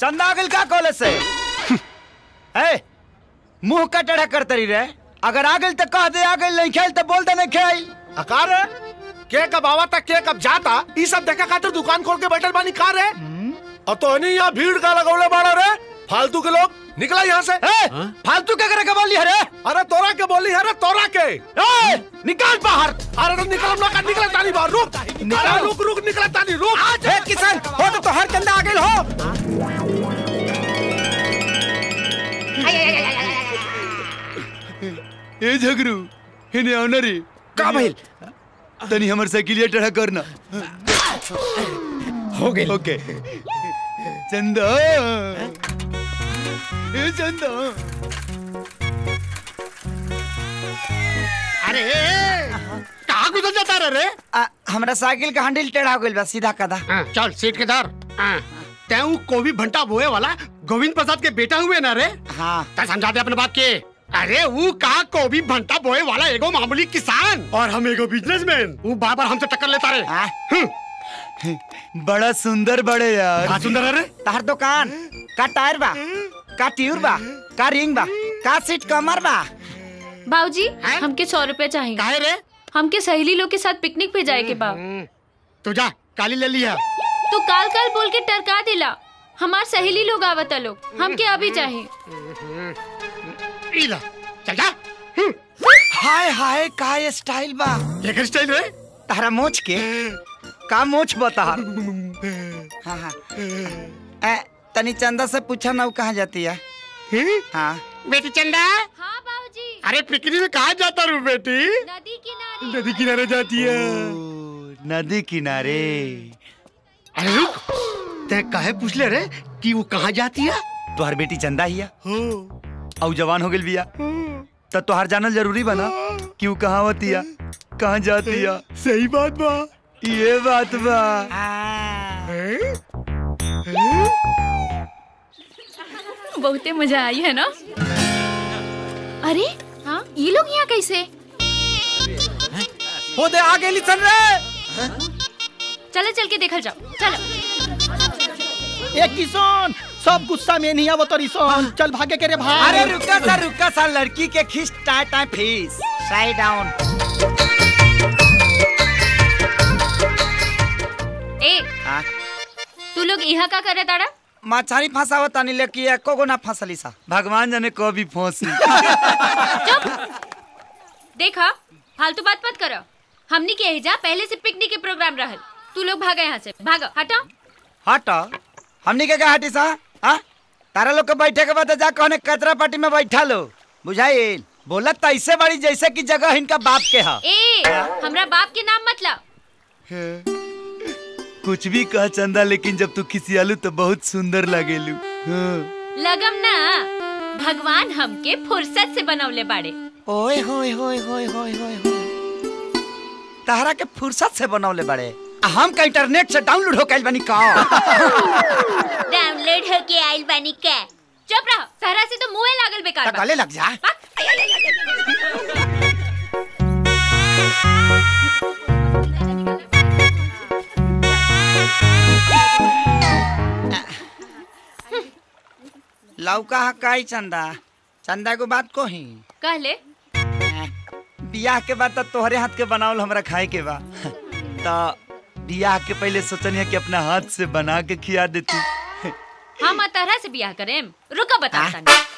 चंदागल का कॉलेज से मुंह का टेढ़ा करते रही रहे। अगर आगल तो कह दे आगल, नहीं खेल तो बोल दे नहीं खेल। अकार है के कब आवा था के कब जाता, ये सब देखा खातिर दुकान खोल के बैठल बानी। कार है और तो नहीं यहाँ भीड़ का लगौले बाड़ा रे। फालतू के लोग निकला यहाँ से। फालतू के करे के बोली हरे, अरे तोरा के बोली हरे, तोरा के निकाल बाहर। अरे निकल ना कर, निकल ताली बाहर। रुक रुक रुक, निकल ताली रुक। हे किशन हो तो हर चंदा आगल हो। ए झगरू हिने ऑनरी का भइल तनी हमर साइकिलिया टेढ़ा करना हो गए। ओके चंदा, ए चंदा, अरे का गुदल जाता रे। हमरा साइकिल का हैंडल टेढ़ा हो गेल बा, सीधा कदा चल सीट के धर। तेऊ को भी भंटा बोए वाला गोविंद प्रसाद के बेटा हुए ना रे। हां त समझा दे अपने बात के। अरे वो कहा को भी भंटा बोए वाला एगो मामूली किसान और हम एगो बिजनेसमैन। वो बार बार हमसे टक्कर लेता रे। बड़ा सुंदर बड़े यार। का सुंदर रे तार दुकान का टायर बा, का ट्यूर बा, का रिंग बा, का सीट कमर बा। बाबूजी हमके 100 रुपए चाहिए। काहे रे? हमके सहेली लोग के साथ पिकनिक पे जाए के बा। तो जा काली ले लिया। तो काल काल बोल के टरका दिला। हमार सहेली लोग आवता लोग, हमके अभी चाहिए। चल जा। हाय हाय का स्टाइल बा। एक स्टाइल है तारा मोच के। का मोच बता। हाँ हाँ तनी चंदा से पूछा ना वो कहाँ जाती है। हाँ बेटी चंदा। हाँ बाबूजी। अरे पिकनिक में कहाँ जाता रू बेटी? नदी किनारे। नदी किनारे जाती है। नदी किनारे। अरे रुक, ते काहे पूछ ले रे कि वो कहाँ जाती है? तुहार बेटी चंदा ही है और जवान हो गई बिया, तब तुहार जानल जरूरी बना कि वो कहाँ होती है, कहाँ जाती है। सही बात बा, ये बात बा। बहुते मजा आई है ना। अरे हाँ ये लोग यहाँ कैसे हो दे आगे लिसन रे। चले चल के देखल जाओ। चलो एक किसान सब गुस्सा में नहीं आवो तो रिसोन। चल भागे के रे भाई। अरे रुका सा लड़की के खींच टाटा फीस साइड डाउन। ए तू लोग यहाँ का करे तारा? माछारी फंसावा तानी लेके एको गो ना फंसली सा, भगवान जाने को भी फंसी। चुप, देखा फालतू बात मत करो। हमनी के एजा पहले से पिकनिक के प्रोग्राम रहल। तू लोग भागा यहाँ से, भागो। हटा हटा। हमनी के का हटी सा? हाँ तारा लोग के बैठे के बाद जा कहने कचरा पार्टी में बैठा लो। बुझाइल बोलत ऐसे बड़ी जैसे कि जगह इनका बाप के है। ए हमरा बाप के नाम मत लाओ। कुछ भी कह चंदा, लेकिन जब तू खिसियालू तो बहुत सुंदर लगेलू। लगम ना, भगवान हमके फुर्सत से बनौले बाड़े। ओए होए होए होए होए होए, तारा के फुर्सत से बनौले बाड़े। हम का इंटरनेट से डाउनलोड होके आइल बानी का। डाउनलोड होके आइल बानी का। चुप रहो, सहरा से तो मुंह लागल बेकार। गले लग जा। लौका हकाई चंदा। चंदा को बात को ही कह ले। बियाह के बाद तोहरे हाथ के बनावल हमरा खाए के बा। तो बियाह के पहले सोचनी है कि अपना हाथ से बना के खिया देती। हम तारा से बियाह करें। रुका बता।